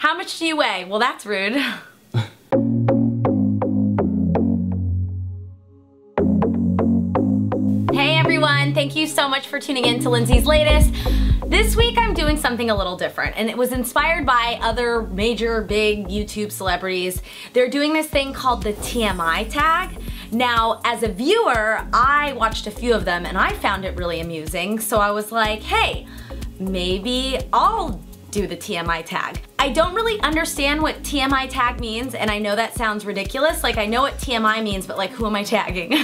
How much do you weigh? Well, that's rude. Hey everyone, thank you so much for tuning in to Lindsay's Latest. This week I'm doing something a little different, and it was inspired by other major big YouTube celebrities. They're doing this thing called the TMI tag. Now, as a viewer, I watched a few of them and I found it really amusing, so I was like, hey, maybe I'll do the TMI tag. I don't really understand what TMI tag means, and I know that sounds ridiculous. Like, I know what TMI means, but like, who am I tagging?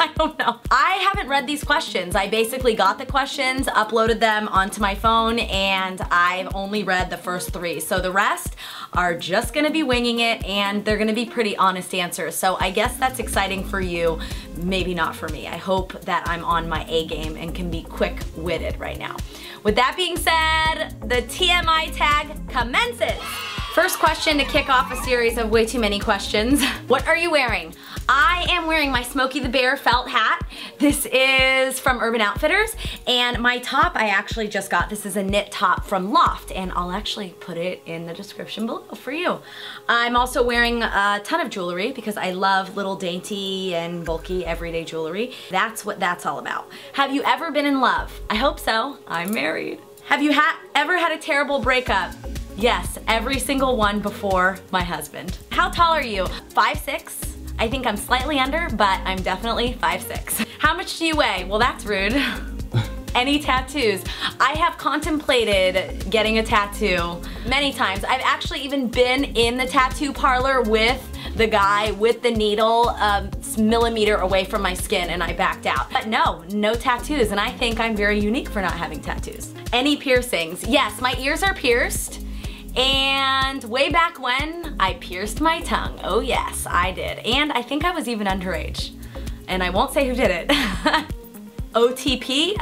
I don't know. I haven't read these questions. I basically got the questions, uploaded them onto my phone, and I've only read the first three. So the rest are just gonna be winging it, and they're gonna be pretty honest answers. So I guess that's exciting for you, maybe not for me. I hope that I'm on my A game and can be quick-witted right now. With that being said, the TMI tag commences. First question to kick off a series of way too many questions. What are you wearing? I am wearing my Smokey the Bear felt hat. This is from Urban Outfitters, and my top I actually just got. This is a knit top from Loft, and I'll actually put it in the description below for you. I'm also wearing a ton of jewelry because I love little dainty and bulky everyday jewelry. That's what that's all about. Have you ever been in love? I hope so. I'm married. Have you ever had a terrible breakup? Yes, every single one before my husband. How tall are you? 5'6". I think I'm slightly under, but I'm definitely 5'6". How much do you weigh? Well, that's rude. Any tattoos? I have contemplated getting a tattoo many times. I've actually even been in the tattoo parlor with the guy with the needle a millimeter away from my skin, and I backed out. But no tattoos, and I think I'm very unique for not having tattoos. Any piercings? Yes, my ears are pierced. And way back when, I pierced my tongue. Oh yes, I did. And I think I was even underage. And I won't say who did it. OTP?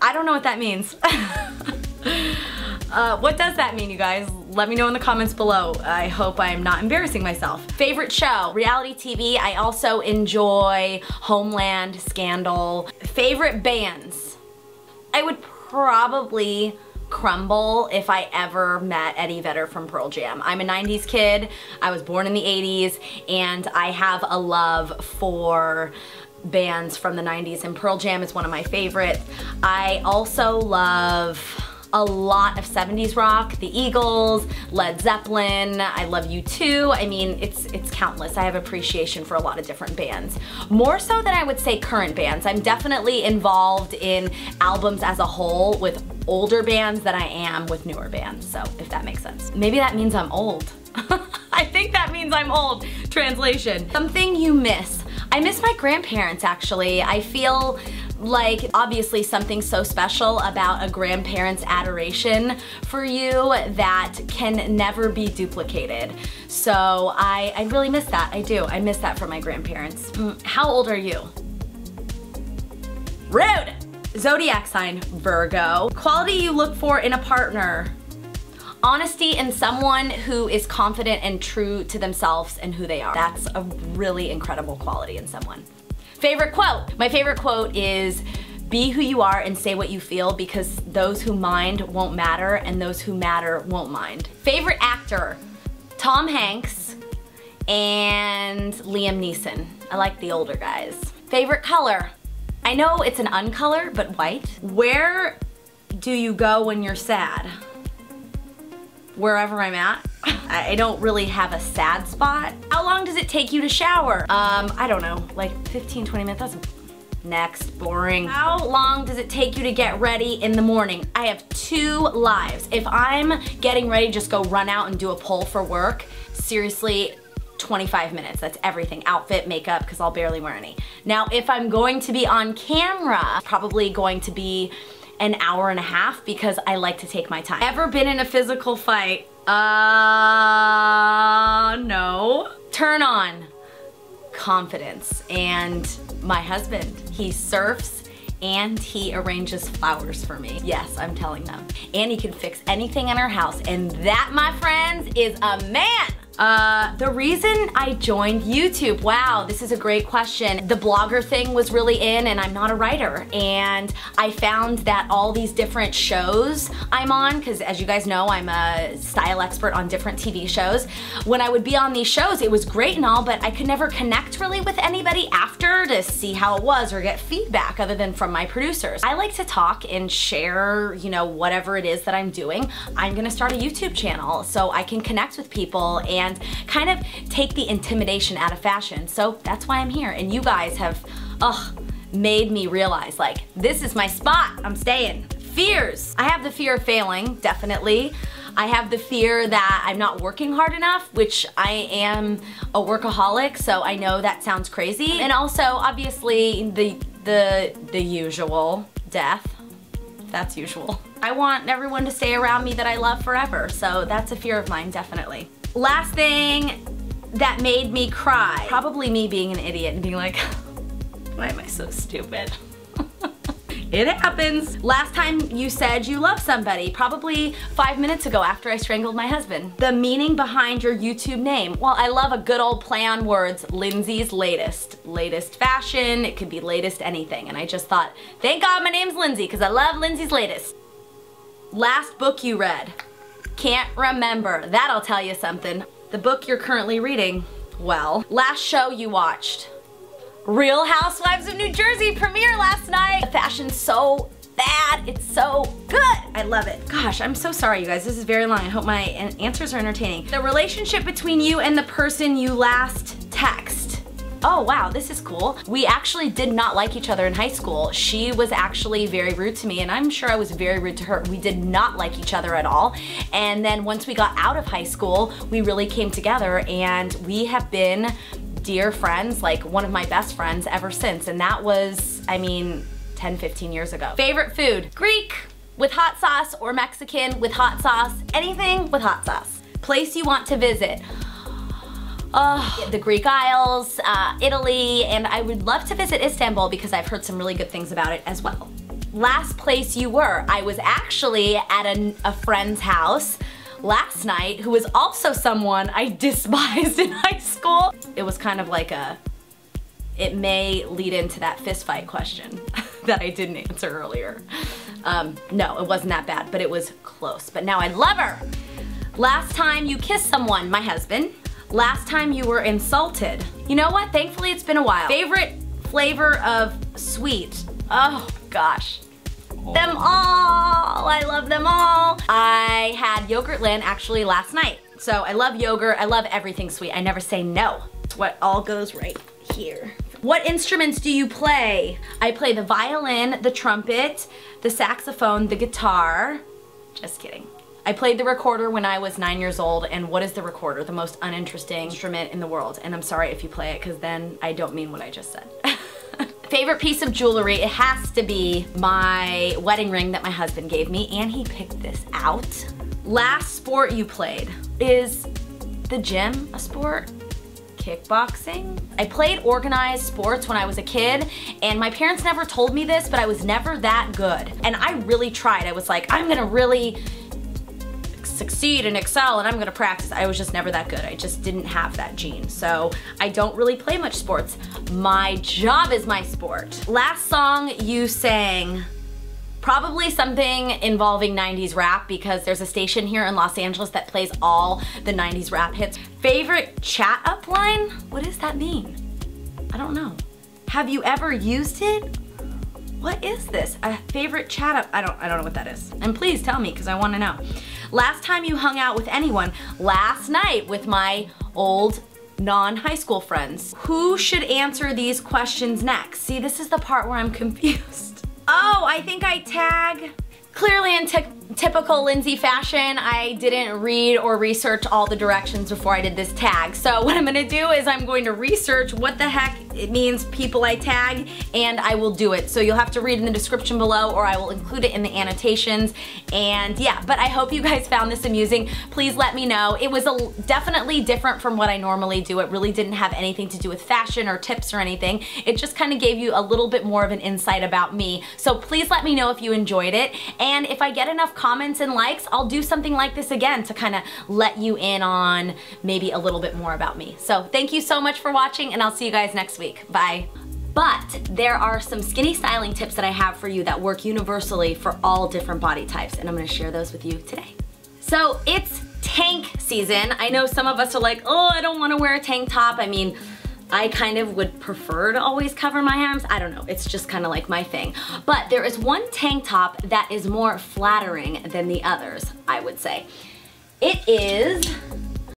I don't know what that means. What does that mean, you guys? Let me know in the comments below. I hope I'm not embarrassing myself. Favorite show? Reality TV. I also enjoy Homeland, Scandal. Favorite bands? I would probably crumble if I ever met Eddie Vedder from Pearl Jam. I'm a 90s kid. I was born in the 80s, and I have a love for bands from the 90s, and Pearl Jam is one of my favorites. I also love a lot of 70s rock, The Eagles, Led Zeppelin, I love U2. I mean, it's countless. I have appreciation for a lot of different bands. More so than I would say current bands. I'm definitely involved in albums as a whole with older bands than I am with newer bands, so if that makes sense. Maybe that means I'm old. I think that means I'm old. Translation. Something you miss. I miss my grandparents, actually. I feel like, obviously, something so special about a grandparent's adoration for you that can never be duplicated. So I really miss that. I do. I miss that from my grandparents. How old are you? Rude! Zodiac sign, Virgo. Quality you look for in a partner. Honesty in someone who is confident and true to themselves and who they are. That's a really incredible quality in someone. Favorite quote? My favorite quote is, be who you are and say what you feel, because those who mind won't matter and those who matter won't mind. Favorite actor? Tom Hanks and Liam Neeson. I like the older guys. Favorite color? I know it's an uncolor, but white. Where do you go when you're sad? Wherever I'm at. I don't really have a sad spot. How long does it take you to shower? I don't know, like 15, 20 minutes. That's next, boring. How long does it take you to get ready in the morning? I have two lives. If I'm getting ready, just go run out and do a poll for work. Seriously, 25 minutes. That's everything. Outfit, makeup, because I'll barely wear any. Now, if I'm going to be on camera, probably going to be an hour and a half because I like to take my time. Ever been in a physical fight? No. Turn on confidence and my husband. He surfs and he arranges flowers for me. Yes, I'm telling them. And he can fix anything in our house, and that, my friends, is a man. The reason I joined YouTube, wow, this is a great question. The blogger thing was really in, and I'm not a writer, and I found that all these different shows I'm on, because as you guys know, I'm a style expert on different TV shows. When I would be on these shows, it was great and all, but I could never connect really with anybody after to see how it was or get feedback other than from my producers. I like to talk and share, you know, whatever it is that I'm doing. I'm gonna start a YouTube channel so I can connect with people and kind of take the intimidation out of fashion. So that's why I'm here, and you guys have made me realize, like, this is my spot, I'm staying. Fears. I have the fear of failing, definitely. I have the fear that I'm not working hard enough, which I am a workaholic, so I know that sounds crazy. And also, obviously, the usual death. That's usual. I want everyone to stay around me that I love forever, so that's a fear of mine, definitely. Last thing that made me cry, probably me being an idiot and being like, why am I so stupid? It happens. Last time you said you love somebody, probably 5 minutes ago after I strangled my husband. The meaning behind your YouTube name. Well, I love a good old play on words, Lindsay's Latest. Latest fashion, it could be latest anything. And I just thought, thank God my name's Lindsay, because I love Lindsay's Latest. Last book you read. Can't remember. That'll tell you something. The book you're currently reading. Well, last show you watched. Real Housewives of New Jersey premiere last night. The fashion's so bad, it's so good. I love it. Gosh, I'm so sorry you guys, this is very long. I hope my answers are entertaining. The relationship between you and the person you last text. Oh wow, this is cool. We actually did not like each other in high school. She was actually very rude to me, and I'm sure I was very rude to her. We did not like each other at all. And then once we got out of high school, we really came together, and we have been dear friends, like one of my best friends ever since, and that was, I mean, 10, 15 years ago. Favorite food? Greek with hot sauce or Mexican with hot sauce, anything with hot sauce. Place you want to visit? The Greek Isles, Italy, and I would love to visit Istanbul because I've heard some really good things about it as well. Last place you were? I was actually at a friend's house last night, who was also someone I despised in high school. It was kind of like it may lead into that fist fight question that I didn't answer earlier. No, it wasn't that bad, but it was close. But now I love her. Last time you kissed someone? My husband. Last time you were insulted? You know what? Thankfully, it's been a while. Favorite flavor of sweet? Oh gosh. Them all. I love them all. I had Yogurtland actually last night. So I love yogurt. I love everything sweet. I never say no. It's what all goes right here. What instruments do you play? I play the violin, the trumpet, the saxophone, the guitar. Just kidding. I played the recorder when I was 9 years old, and what is the recorder? The most uninteresting instrument in the world. And I'm sorry if you play it, because then I don't mean what I just said. Favorite piece of jewelry, it has to be my wedding ring that my husband gave me, and he picked this out. Last sport you played? Is the gym a sport? Kickboxing? I played organized sports when I was a kid, and my parents never told me this, but I was never that good. And I really tried. I was like, I'm gonna really succeed and excel, and I'm gonna practice. I was just never that good. I just didn't have that gene. So I don't really play much sports. My job is my sport. Last song you sang? Probably something involving 90s rap, because there's a station here in Los Angeles that plays all the 90s rap hits. Favorite chat up line? What does that mean? I don't know. Have you ever used it? What is this? A favorite chat up? I don't know what that is. And please tell me, because I want to know. Last time you hung out with anyone? Last night with my old non-high school friends. Who should answer these questions next? See, this is the part where I'm confused. Oh, I think I tag. Clearly in typical Lindsay fashion, I didn't read or research all the directions before I did this tag. So what I'm gonna do is I'm going to research what the heck it means, people I tag, and I will do it. So you'll have to read in the description below, or I will include it in the annotations. And yeah, but I hope you guys found this amusing. Please let me know. It was definitely different from what I normally do. It really didn't have anything to do with fashion or tips or anything. It just kind of gave you a little bit more of an insight about me. So please let me know if you enjoyed it. And if I get enough comments and likes, I'll do something like this again to kind of let you in on maybe a little bit more about me. So thank you so much for watching, and I'll see you guys next week. Bye. But there are some skinny styling tips that I have for you that work universally for all different body types, and I'm gonna share those with you today. So it's tank season. I know some of us are like, oh, I don't wanna wear a tank top. I mean, I kind of would prefer to always cover my arms. I don't know, it's just kind of like my thing. But there is one tank top that is more flattering than the others, I would say. It is